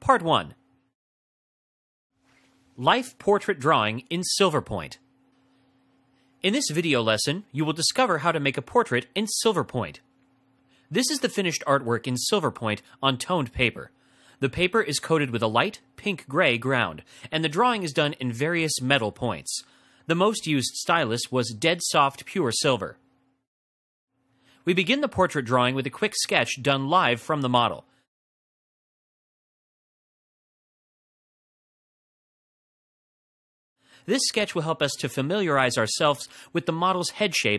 Part 1. Life Portrait Drawing in Silverpoint. In this video lesson, you will discover how to make a portrait in Silverpoint. This is the finished artwork in Silverpoint on toned paper. The paper is coated with a light, pink-gray ground, and the drawing is done in various metal points. The most used stylus was dead soft pure silver. We begin the portrait drawing with a quick sketch done live from the model. This sketch will help us to familiarize ourselves with the model's head shape